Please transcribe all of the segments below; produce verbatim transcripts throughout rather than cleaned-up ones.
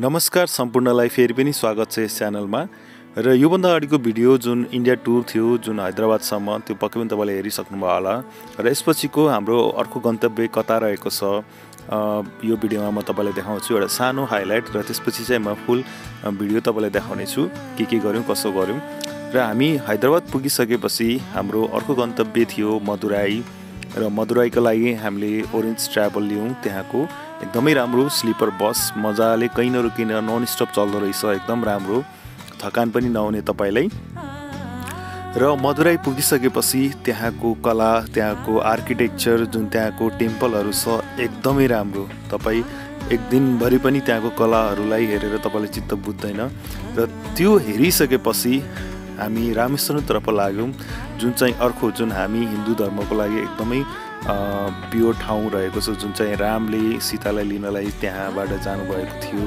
नमस्कार सम्पूर्णलाई फेरि पनि स्वागत छ यस च्यानलमा। र यो भन्दा अगाडिको भिडियो जुन इन्डिया टुर थियो, जुन हैदराबादसम्म, त्यो पक्कै पनि तपाईले हेरिसक्नुभयो होला। र यसपछिको हाम्रो अर्को गन्तव्य कता रहेको छ यो भिडियोमा म तपाईलाई देखाउँछु, एउटा सानो हाइलाइट। र त्यसपछि चाहिँ म फुल भिडियो तपाईलाई देखाउने छु, के के गर्यौं, कसो गर्यौं। र हामी हैदराबाद पुगिसकेपछि हाम्रो अर्को गन्तव्य थियो मदुराई। र मदुराईको लागि हामीले ओरेन्ज ट्राभल लियौं। त्यहाँको एकदमै राम्रो स्लीपर बस, मजाले कहीं नरुकिन नॉन स्टप चल्दो रहेछ, एकदम राम्रो, थकान पनि नहुने तपाईलाई। र मदुराई पुगिसकेपछि त्यहाँको कला, त्यहाँको आर्किटेक्चर, जुन त्यहाँको टेम्पलहरु छ एकदमै राम्रो। तपाई एक दिन भरि पनि त्यहाँको कलाहरुलाई हेरेर तपाईले चित्त बुझ्दैन। र त्यो हेरिसकेपछि हामी रामेश्वरम तर्फ लाग्यौं, जुन चाहिँ अर्को, जुन हामी हिन्दू धर्मको लागि एकदमै प्योर ठाउँ रहेको छ, जुन चाहिँ रामले सीतालाई लिनलाई त्यहाँबाट जानुभएको थियो।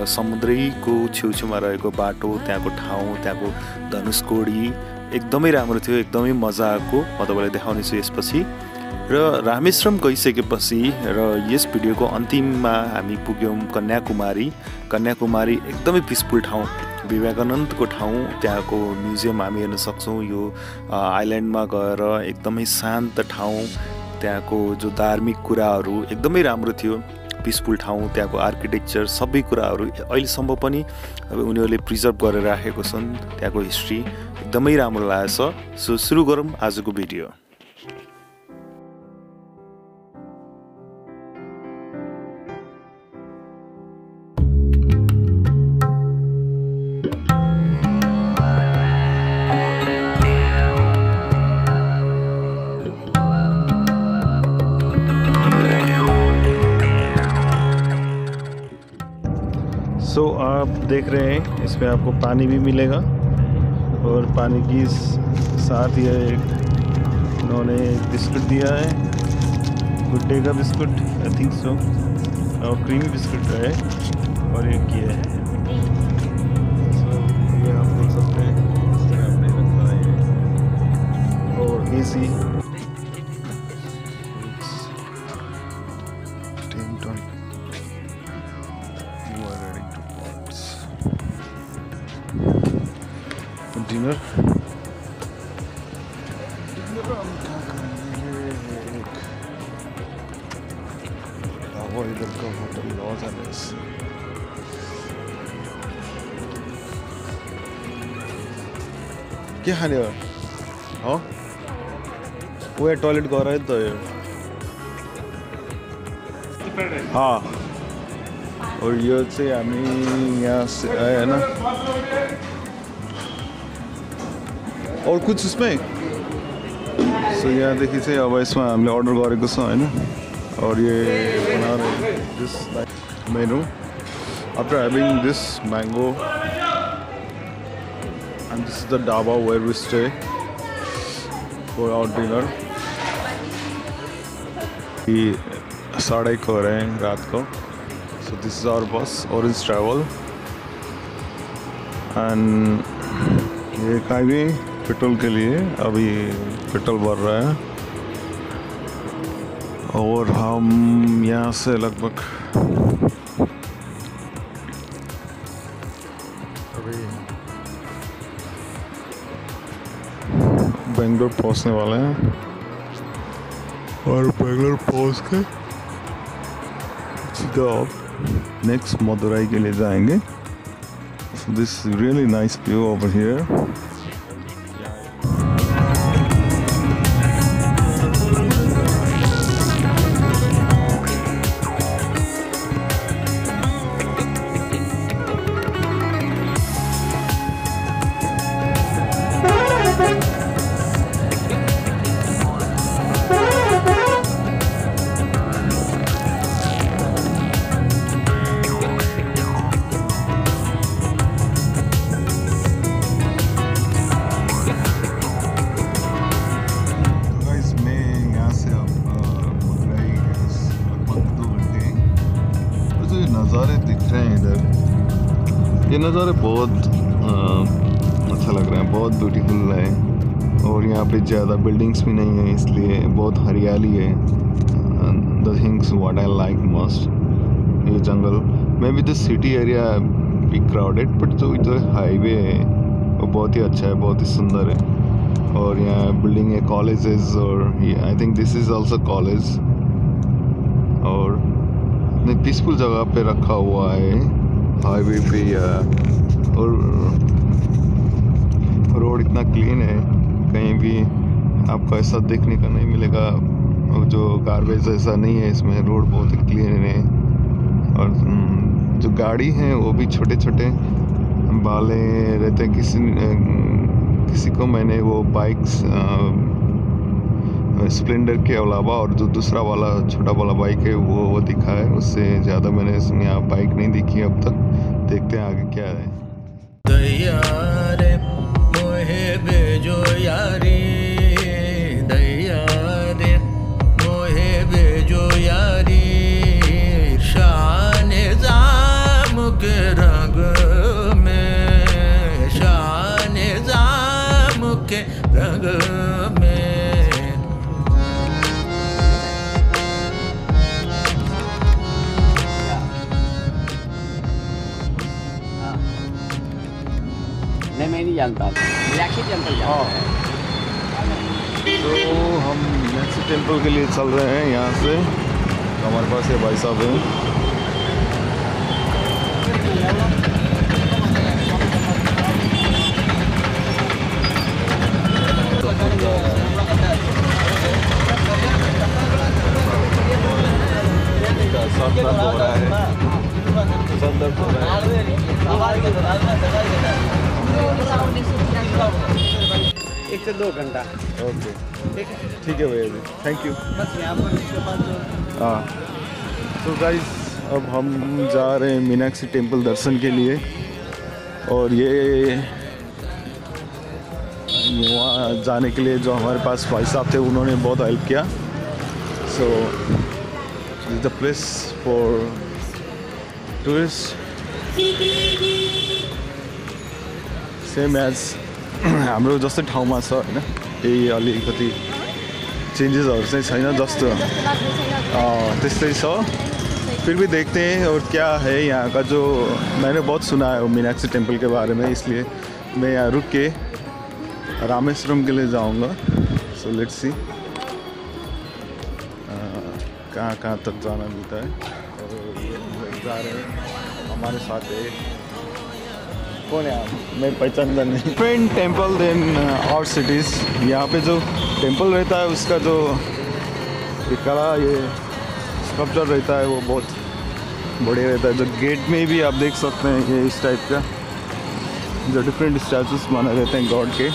र समुद्रको छेउछेउमा रहेको बाटो, त्यहाँको ठाउँ, त्यहाँको धनुषकोडी एकदमै राम्रो थियो, एकदमै मजा आएको। म तपाईलाई देखाउने छु यसपछि। र रामेश्वरम गइसकेपछि र यस भिडियोको अन्तिममा हामी पुग्यौं कन्याकुमारी। कन्याकुमारी एकदमै पिसफुल ठाउँ, विवेकानन्द को ठाउँ, त्यहाँको म्युजियम हामी हेर्न सक्छौं। यो आइल्यान्डमा गएर एकदमै शान्त ठाउँ, त्यहाँको जो धार्मिक कुराहरू एकदमै राम्रो थियो, पीसफुल ठाउँ, त्यहाँको आर्किटेक्चर सबै कुराहरू अहिलेसम्म पनि अब उनीहरूले प्रिजर्भ गरेर राखेको छन्। त्यहाँको हिस्ट्री एकदमै राम्रो लाग्छ। सो सुरु गरौँ आजको भिडियो। तो आप देख रहे हैं इसमें आपको पानी भी मिलेगा और पानी की साथ यह एक इन्होंने बिस्कुट दिया है, गुड्डे का बिस्कुट आई थिंक सो, और क्रीमी बिस्कुट है और एक किया है। सो ये आप देख सकते हैं इस तरह आपने रखा है और एसी डिनर। इधर का होटल लॉज है बस। क्या हाल है? हाँ वो टॉयलेट गो रहा है तो हाँ। और ये से हमें यहाँ से आया है ना, और कुछ उसमें सो यहाँ देखि चाहिँ अब यसमा हामीले अर्डर गरेको छ हैन। और ये this menu after having this mango and this is the dhaba where we stay for our dinner. ये साढ़े को हो रहे हैं रात को। So this is our bus Orange Travel and ये काइबी पेट्रोल के लिए अभी पेट्रोल भर रहा है। और हम यहाँ से लगभग अभी बेंगलोर पहुँचने वाले हैं और बेंगलोर पहुँच के सीधा अब नेक्स्ट मदुराई के लिए जाएंगे। This really nice view over here. ये नज़ारे बहुत आ, अच्छा लग रहा है, बहुत ब्यूटीफुल है। और यहाँ पे ज़्यादा बिल्डिंग्स भी नहीं है, इसलिए बहुत हरियाली है। The things what I like most ये जंगल। May be the city area be crowded, but जो इधर हाईवे है वो बहुत ही अच्छा है, बहुत ही सुंदर है। और यहाँ बिल्डिंग है, कॉलेजेस, और I think this is also college. और इतने पीसफुल जगह पे रखा हुआ है हाईवे पे, और रोड इतना क्लीन है, कहीं भी आपको ऐसा देखने का नहीं मिलेगा, और जो गार्बेज ऐसा नहीं है इसमें। रोड बहुत ही क्लीन है, और जो गाड़ी हैं वो भी छोटे छोटे बाले रहते हैं। किसी किसी को मैंने वो बाइक्स स्प्लेंडर के अलावा और जो दूसरा वाला छोटा वाला बाइक है वो वो दिखा है, उससे ज़्यादा मैंने यहाँ बाइक नहीं दिखी अब तक। देखते हैं आगे क्या है। दया रे मोहे बेजो यारी, दया रे मोहे बेजो यारी, शान जाम के रंग में, शान जाम के रंग में। नहीं, मैं नहीं जानता। मीनाक्षी टेम्पल जाना है। तो हम मीनाक्षी टेम्पल के लिए चल रहे हैं यहाँ से। हमारे पास ये भाई साहब हैं। साथ साथ हो रहा है, साथ साथ हो रहा है। एक से दो घंटा। ओके ठीक है भैया जी, थैंक यू। बस यहाँ पर इसके बाद हाँ। तो गाइस अब हम जा रहे हैं मीनाक्षी टेम्पल दर्शन के लिए, और ये वहाँ जाने के लिए जो हमारे पास भाई साहब थे उन्होंने बहुत हेल्प किया। So is the place for tourist, same as हाम्रो जस्तै ठाउँमा छ हैन। केही अलिकति चेन्जेसहरु चाहिँ छैन, जस्तो त्यस्तै छ। फिर भी देखते हैं और क्या है यहाँ का। जो मैंने बहुत सुना है मीनाक्षी टेम्पल के बारे में, इसलिए मैं यहाँ रुक के रामेश्वरम के लिए जाऊँगा। सो लेट्स सी कहाँ कहाँ तक जाना मिलता है। और जा रहे हैं, हमारे साथ है, कौन है आप, मैं पहचानता नहीं। डिफरेंट टेम्पल देन और सिटीज़। यहाँ पे जो टेम्पल रहता है उसका जो ये कला, ये स्कल्पचर रहता है वो बहुत बढ़िया रहता है। जो गेट में भी आप देख सकते हैं ये इस टाइप का, जो डिफरेंट स्टैचूज माना जाते हैं गॉड के,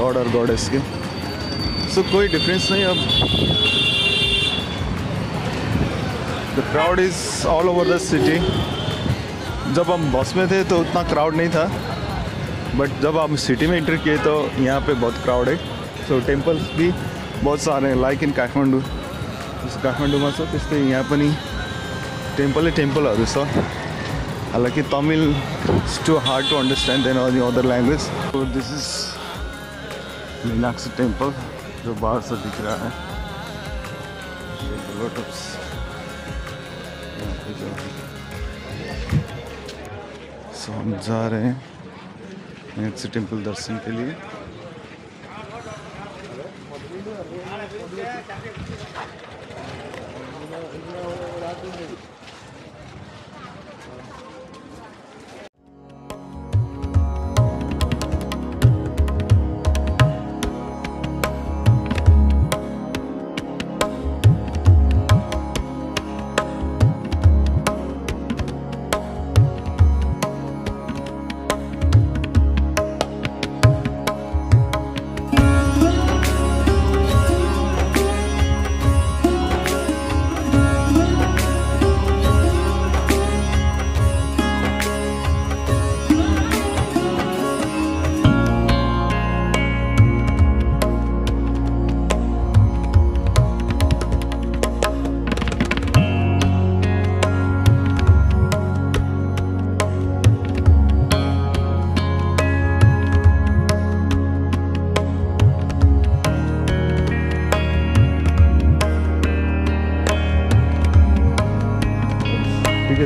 गॉड और गॉडेस के। सो so, कोई डिफरेंस नहीं। अब the crowd is all over the city. जब हम बस में थे तो उतना क्राउड नहीं था, बट जब हम सिटी में एंटर किए तो यहाँ पे बहुत क्राउड है। सो so, टेम्पल्स भी बहुत सारे हैं, लाइक इन काठमाडौँ। काठमाडौँमा छ त्यस्तै यहाँ पनि टेम्पलै टेम्पलहरू छ। हालाँकि Tamil is too hard to understand then all other language. So this is Meenakshi temple जो बाहर से दिख रहा है। तो हम जा रहे हैं मीनाक्षी टेम्पल दर्शन के लिए।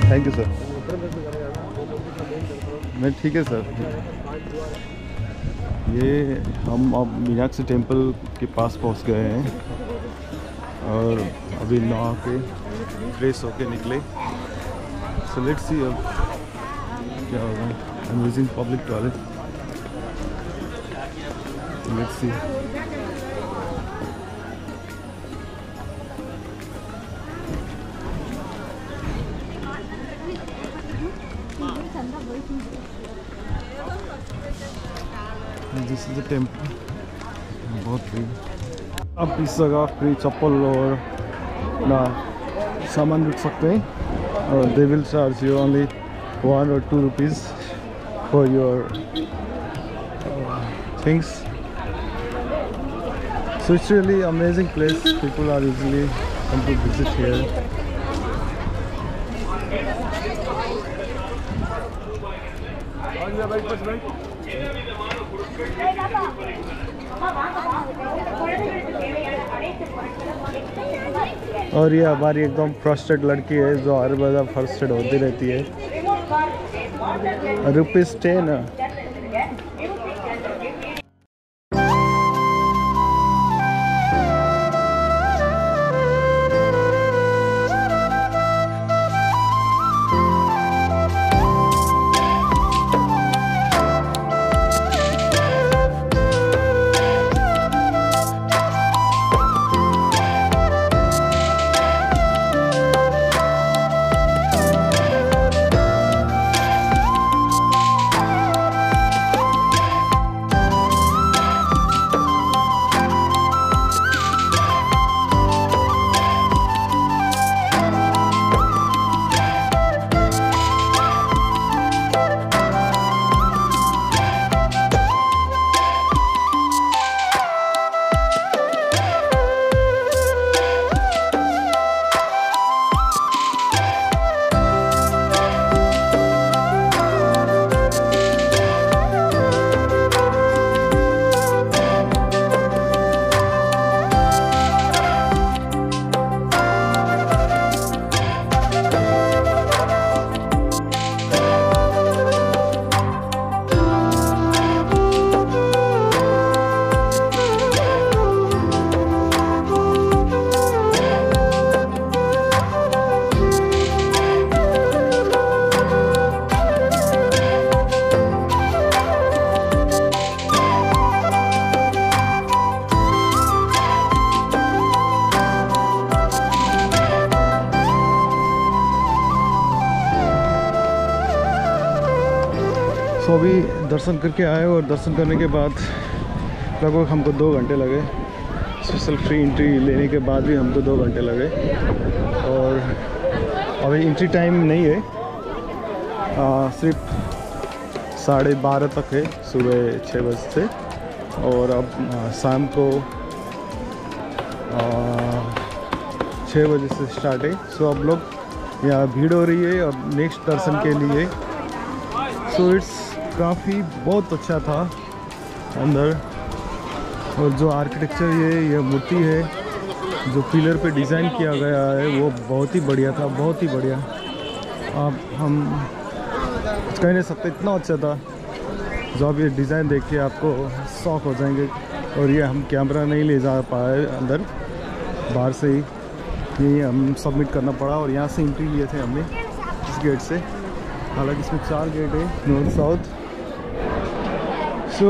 Okay thank you sir. मैं ठीक है सर। ये हम अब मीनाक्षी टेम्पल के पास पहुंच गए हैं और अभी नहा के फ्रेश होके निकले। सो लेट्स सी अब क्या होगा। I am using public toilet. Let's see. This is the temple. बहुत भीड़। आप इस जगह फ्री चप्पल और ना सामान रख सकते हैं और they will charge you only one or two rupees for your things. So it's really amazing place. People are usually come to visit here. और ये हमारी एकदम फ्रस्ट्रेट लड़की है जो हर बार फ्रस्ट्रेट होती रहती है। रुपीस टेन अभी दर्शन करके आए और दर्शन करने के बाद लगभग हमको दो घंटे लगे। स्पेशल फ्री एंट्री लेने के बाद भी हमको दो घंटे लगे और अभी एंट्री टाइम नहीं है। आ, सिर्फ साढ़े बारह तक है सुबह छः बजे से। और अब शाम को छः बजे से स्टार्ट है। सो अब लोग यहाँ भीड़ हो रही है अब नेक्स्ट दर्शन के लिए। सो इट्स काफ़ी बहुत अच्छा था अंदर। और जो आर्किटेक्चर ये यह मूर्ति है जो पिलर पे डिज़ाइन किया गया है वो बहुत ही बढ़िया था। बहुत ही बढ़िया। आप हम कुछ कह नहीं सकते, इतना अच्छा था। जो आप ये डिज़ाइन देख के आपको शौक हो जाएंगे। और ये हम कैमरा नहीं ले जा पाए अंदर, बाहर से ही ये हम सबमिट करना पड़ा। और यहाँ से एंट्री लिए थे हमने इस गेट से। हालांकि इसमें चार गेट है, नॉर्थ साउथ। सो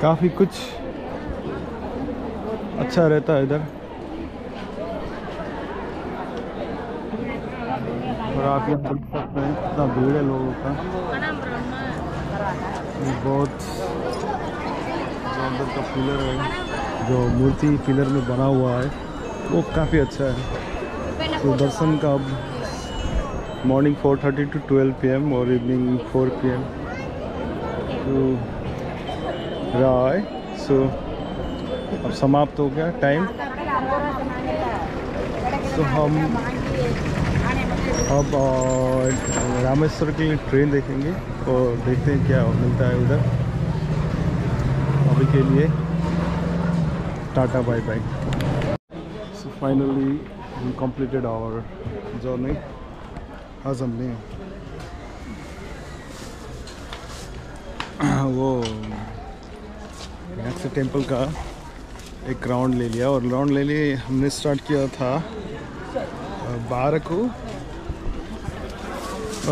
काफ़ी कुछ अच्छा रहता है इधर। और आप यहाँ देख सकते हैं कितना भीड़ है लोगों का। बहुत जो अंदर का पिलर है, जो मूर्ति पिलर में बना हुआ है वो काफ़ी अच्छा है। तो दर्शन का अब morning four thirty to twelve P M और इवनिंग फोर पी एम तो रहा है। सो अब समाप्त हो गया टाइम। सो हम अब रामेश्वर के लिए ट्रेन देखेंगे और देखते हैं क्या मिलता है उधर। अभी के लिए tata bye bye. finally we completed our journey. आज हमने वो मीनाक्षी टेम्पल का एक राउंड ले लिया और राउंड ले लिए हमने स्टार्ट किया था बारह को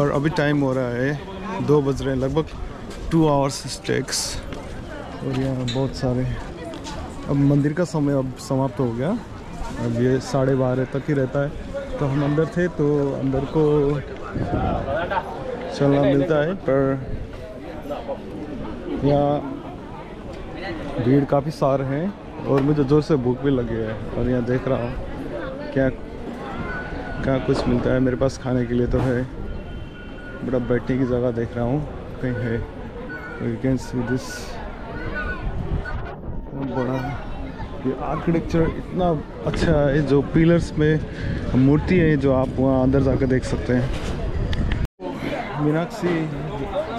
और अभी टाइम हो रहा है दो बज रहे हैं लगभग टू आवर्स टेक्स और यहाँ बहुत सारे अब मंदिर का समय अब समाप्त हो गया अब ये साढ़े बारह तक ही रहता है तो हम अंदर थे तो अंदर को चलना मिलता है पर यहाँ भीड़ काफ़ी सारे हैं और मुझे ज़ोर से भूख भी लगी है और यहाँ देख रहा हूँ क्या क्या कुछ मिलता है मेरे पास खाने के लिए तो है बड़ा बैठने की जगह देख रहा हूँ कहीं है यू कैन सी दिस बड़ा ये आर्किटेक्चर इतना अच्छा है जो पिलर्स में मूर्ति है जो आप वहाँ अंदर जाकर देख सकते हैं। मीनाक्षी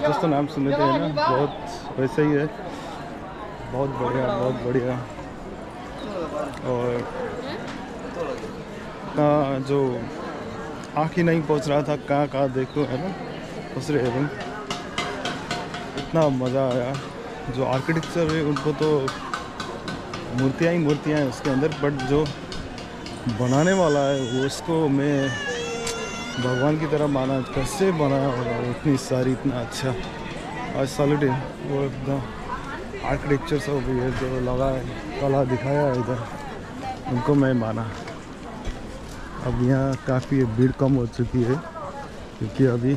जिसका नाम सुने थे ना बहुत वैसा ही है बहुत बढ़िया बहुत बढ़िया और कहाँ जो आँख ही नहीं पहुँच रहा था कहाँ कहाँ देखो है ना उस रेवन इतना मज़ा आया जो आर्किटेक्चर है उनको तो मूर्तियाँ ही मूर्तियाँ हैं उसके अंदर बट जो बनाने वाला है वो उसको मैं भगवान की तरह माना कैसे बनाया होगा इतनी सारी इतना अच्छा और सैल्यूट वो एकदम आर्किटेक्चर सब भी है जो लगा है कला दिखाया है इधर उनको मैं माना। अब यहाँ काफ़ी भीड़ कम हो चुकी है क्योंकि अभी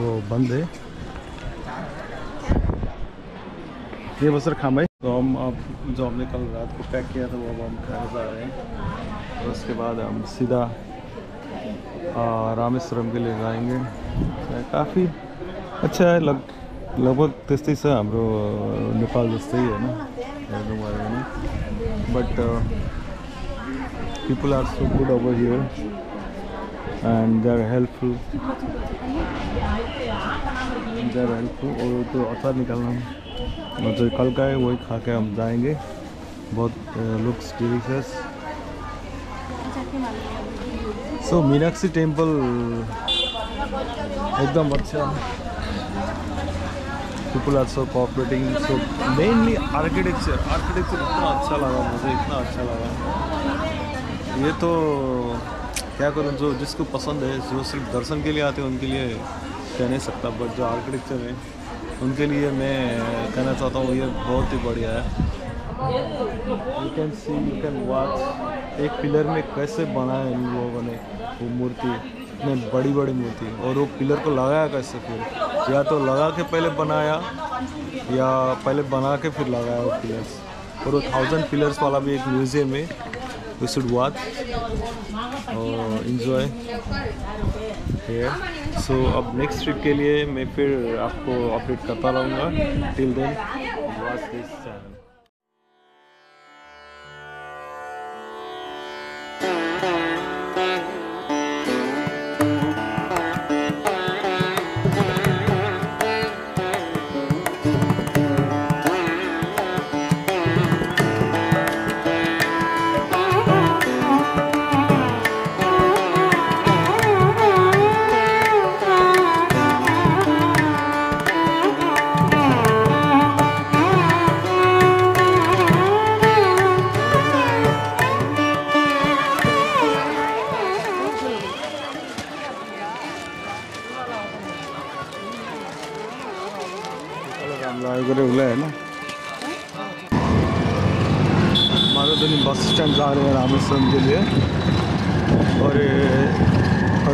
वो बंद है ये बसर खाम है तो हम अब जो हमने कल रात को पैक किया था वो अब हम खाने जा रहे हैं और उसके बाद हम सीधा रामेश्वरम के लिए जाएंगे काफ़ी अच्छा है लग लगभग त्यस्तै छ हाम्रो नेपाल जस्तै है हेर्नु भयो भने but people are so good over here and they are helpful they are helpful और तो अचार निकाल्नु जो कल का है वही खा के हम जाएंगे बहुत looks delicious. So Meenakshi temple एकदम अच्छा people are so cooperating so mainly architecture architecture इतना अच्छा लगा मुझे इतना अच्छा लगा ये तो क्या करूँ जो जिसको पसंद है जो सिर्फ दर्शन के लिए आते हैं उनके लिए कह नहीं सकता बट जो आर्किटेक्चर है उनके लिए मैं कहना चाहता हूँ ये बहुत ही बढ़िया है। You can see you can watch एक पिलर में कैसे बनाया इन लोगों ने वो मूर्ति इतनी बड़ी बड़ी मूर्ति और वो पिलर को लगाया कैसे फिर या तो लगा के पहले बनाया या पहले बना के फिर लगाया वो पिलर्स और वो थाउजेंड पिलर्स वाला भी एक म्यूजियम है यू शुड वॉच और इन्जॉय। सो अब नेक्स्ट ट्रिप के लिए मैं फिर आपको अपडेट करता रहूँगा till then watch this channel. Bus stand जा रहे हैं रामेश्वरम के लिए और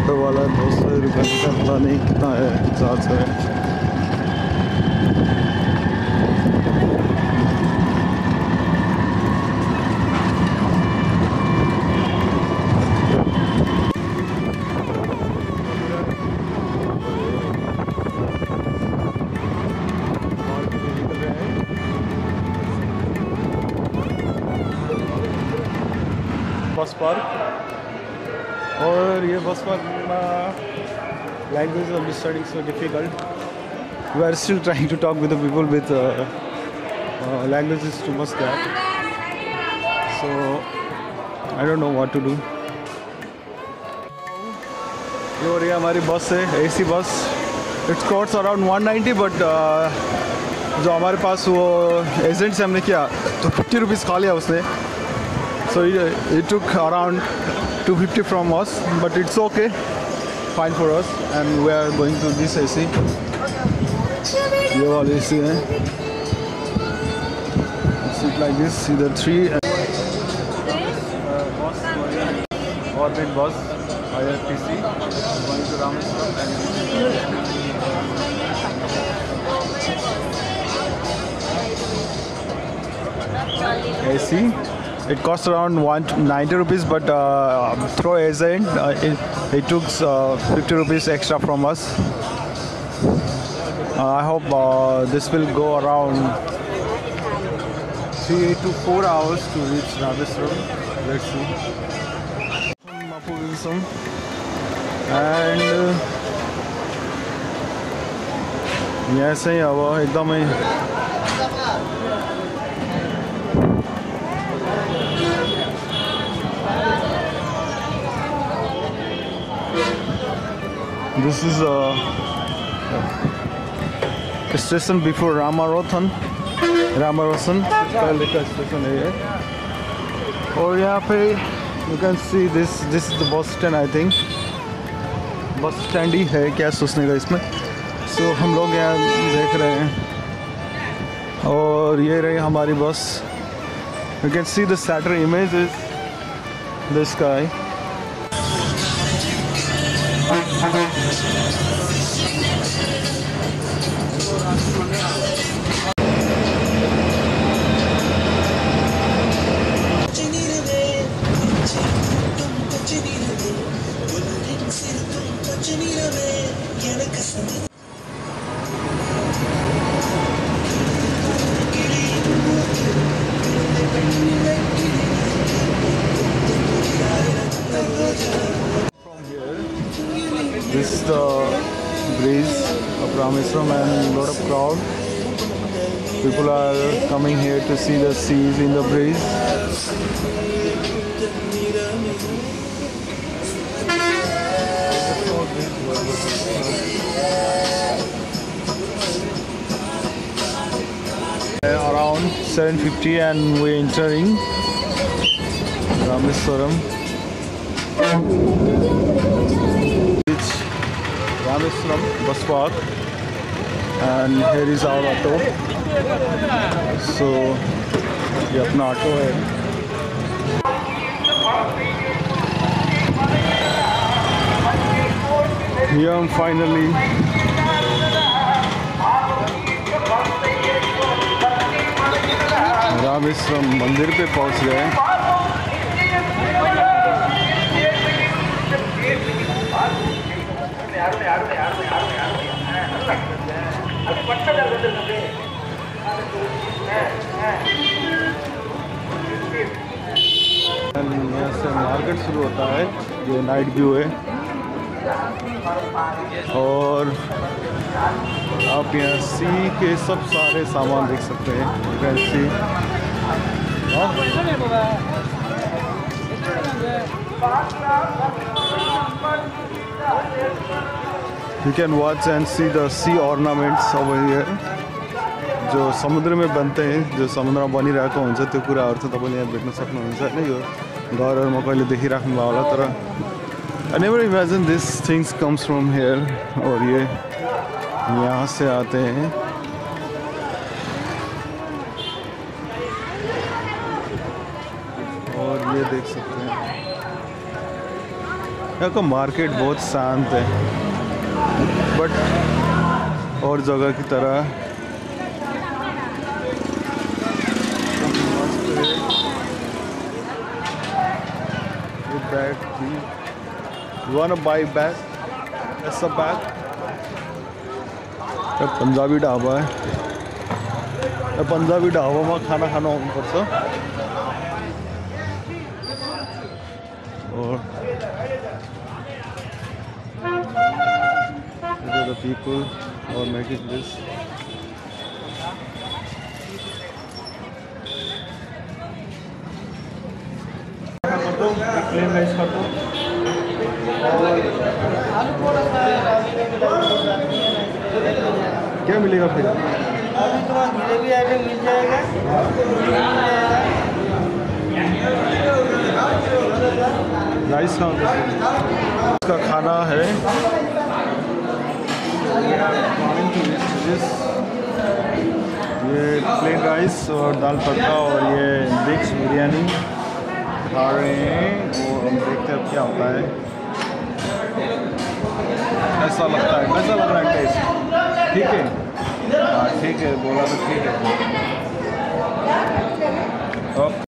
ऑटो वाला बहुत से रुपये का पता नहीं कितना है चार्ज है बस पार्क और ये बस पार्क में language of studying so difficult we are still trying to talk with the people with language is too much gap so I don't know what to do. ये हो रही है हमारी बस है, AC bus. It's cost around one ninety, but जो हमारे पास वो एजेंट से हमने किया तो फिफ्टी रुपीज़ खा लिया उसने. So it took around two fifty from us, but it's okay, fine for us and we are going to this AC. ये वाली एसी है, सीट लाइक दिस, इधर three orbit bus I R T C going to Rameswaram AC. It costs around one ninety rupees, but uh, through agent uh, it, it took uh, fifty rupees extra from us. Uh, I hope uh, this will go around three to four hours to reach Rameshwaram. Let's see. And uh, yes, I have एकदम This is a station before Ramarathon, Ramarathon station here. और यहाँ पे you can see this this is the bus stand I think. Bus stand ही है क्या सोचने का इसमें. So हम लोग यहाँ देख रहे हैं और ये रही हमारी बस. You can see the satellite image is the sky. This is the breeze of Rameshwaram and lot of crowd. People are coming here to see the seas in the breeze. Around seven fifty and we are entering Rameshwaram. Rameshwaram bus park, and here is our auto. So ये अपना auto है. Here I'm finally Rameshwaram मंदिर पे पहुंच गए हैं. Market शुरू होता है जो नाइट व्यू है, और आप यहाँ सी के सब सारे सामान देख सकते हैं. You can watch and see the sea ornaments over here. जो समुद्र में बनते हैं, जो समुद्रमा बनिरहेको हुन्छ त्यो कुराहरु तपाईले यहाँ भेट्न सक्नुहुन्छ हैन. यो घरहरुमा कहिले देखिराख्नुभयो होला, तर I never imagined these things comes from here. और ये यहाँ से आते हैं. और ये देख सकते हैं यहाँ का मार्केट बहुत शांत है, बट और जगह की तरह bag tea. You want to buy bag? That's a bag. ये पंजाबी ढाबा है. ये पंजाबी ढाबा में खाना खाना ऊपर से. और these are the people who are making this. Claim है इसका तो। क्या मिलेगा फिर? अभी थोड़ा ग्रेवी आइटम मिल जाएगा। राइस का खाना है। ये प्लेन राइस और दाल तड़का और ये मिक्स बिरयानी खा रहे हैं। वो हम देखते हैं अब क्या होता है, कैसा लगता है, कैसा लग रहा है टेस्ट? ठीक है, हाँ ठीक है, बोला तो ठीक है। अब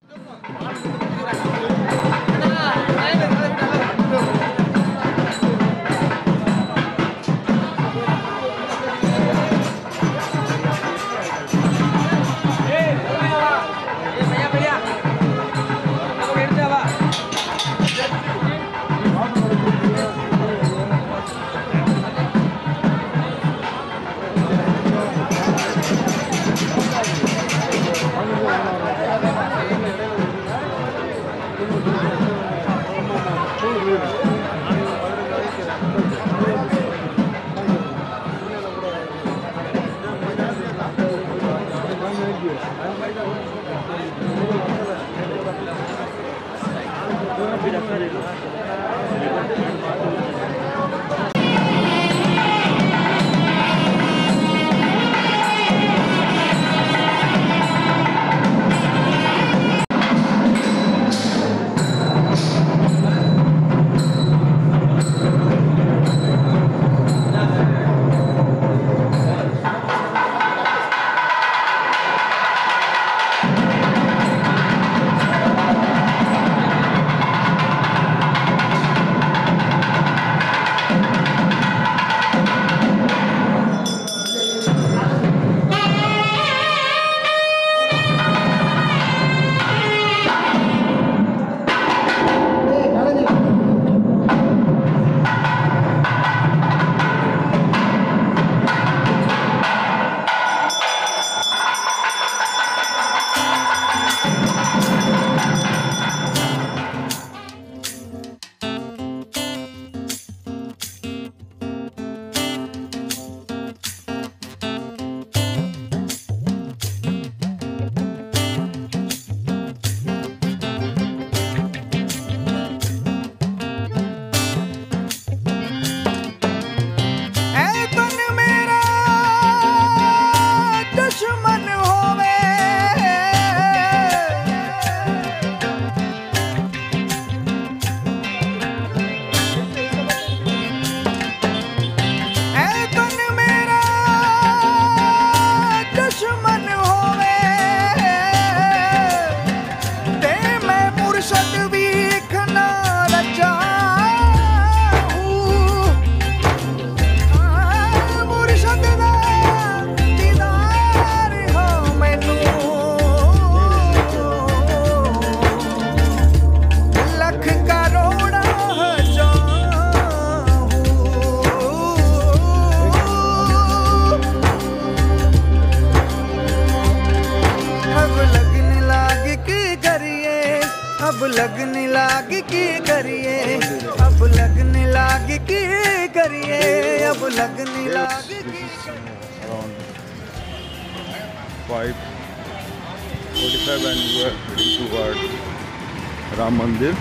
राम मंदिर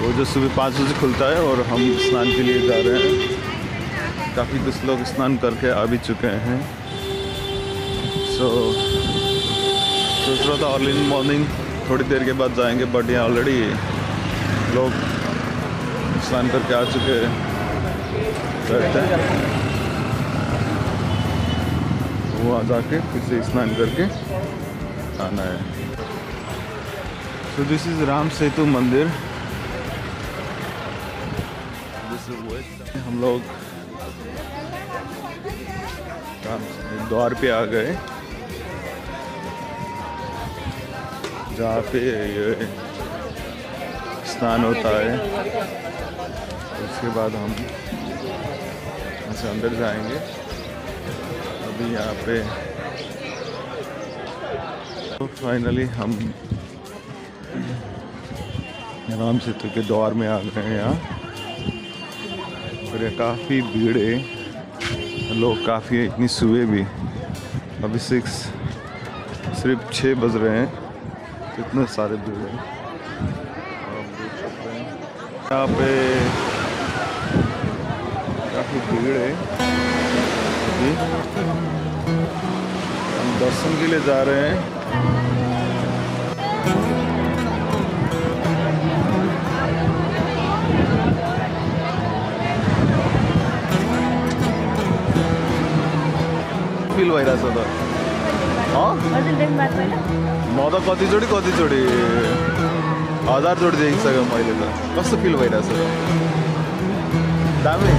वो जो सुबह पाँच बजे खुलता है और हम स्नान के लिए जा रहे हैं। काफ़ी कुछ लोग स्नान करके आ भी चुके हैं। सो सोच रहा था अर्ली मॉर्निंग थोड़ी देर के बाद जाएंगे, बट यहाँ ऑलरेडी लोग स्नान करके आ चुके हैं। वहाँ जाके फिर से स्नान करके आना है। So this is Ram Setu मंदिर। हम लोग द्वार पे आ गए जहाँ पे ये स्नान होता है। उसके बाद हम ऐसे अंदर जाएंगे। अभी यहाँ पे फाइनली हम राम सेतु के दौर में आ गए हैं यहाँ। और ये काफ़ी भीड़ है, लोग काफ़ी इतनी सुबह भी, अभी सिक्स सिर्फ छः बज रहे हैं, इतने सारे भीड़ हैं। आप देख सकते हैं यहाँ पे काफ़ी भीड़ है। हम दर्शन के लिए जा रहे हैं। फील वायरस होता हाँ मोदा कति जोड़ी कति जोड़ी हजार जोड़ी देख सक मैं तो कस फील वायरस दामी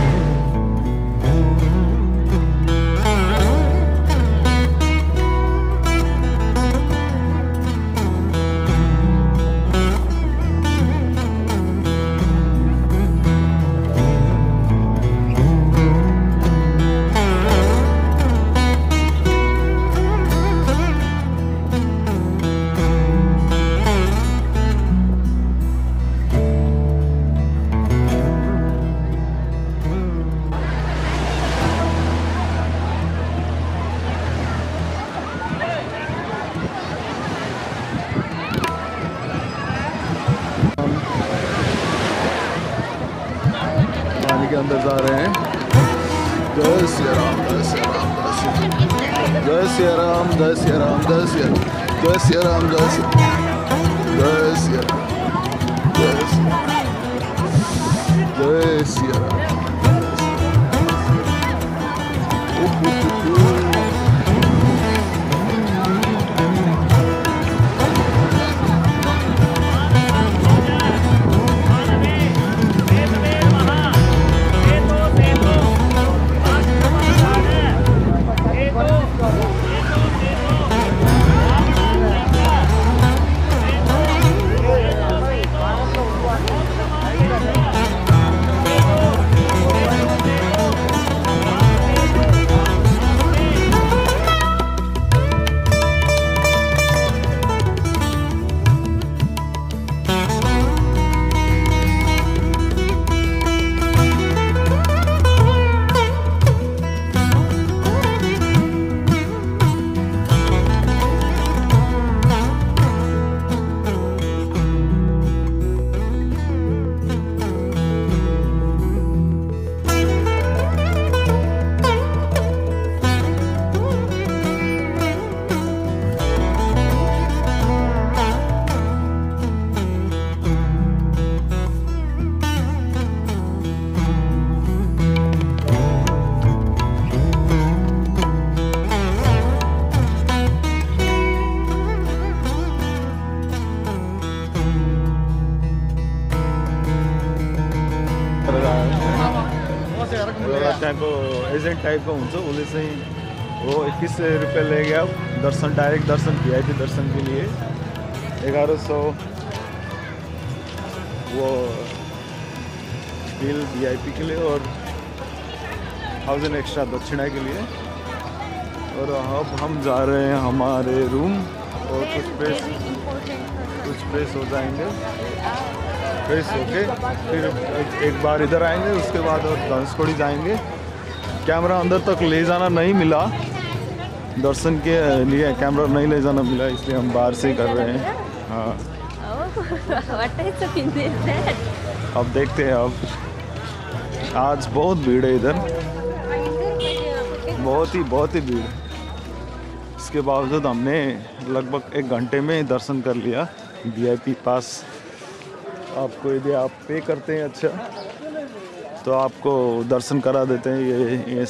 अंदर जा रहे हैं। जय श्री राम, जय श्री राम, जय श्री राम, जय श्री राम, जय श्री राम, जय श्री राम, जय श्री जय श्री जय श्री राम। को एजेंट टाइप का हुन्छ उसे चाहिँ वो इक्कीस रुपये ले गया दर्शन, डायरेक्ट दर्शन किया थे। दर्शन के लिए ग्यारह सौ वो बिल वीआईपी के लिए और थाउजेंड एक्स्ट्रा दक्षिणा के लिए। और अब हम जा रहे हैं हमारे रूम और कुछ फ्रेश कुछ फ्रेश हो जाएंगे। फ्रेश होके फिर एक, एक बार इधर आएंगे, उसके बाद और धनुषकोडी जाएंगे। कैमरा अंदर तक ले जाना नहीं मिला, दर्शन के लिए कैमरा नहीं ले जाना मिला, इसलिए हम बाहर से कर रहे हैं। हाँ अब देखते हैं। अब आज बहुत भीड़ है इधर, बहुत ही बहुत ही भीड़। इसके बावजूद हमने लगभग एक घंटे में दर्शन कर लिया। वीआईपी पास आपको यदि आप पे करते हैं अच्छा तो आपको दर्शन करा देते हैं। ये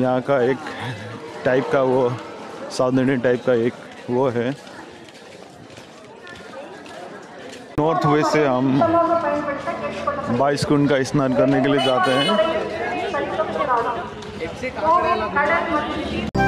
यहाँ का एक टाइप का वो साउथ इंडियन टाइप का एक वो है। नॉर्थ वे से हम बाईस कुंड का स्नान करने के लिए जाते हैं।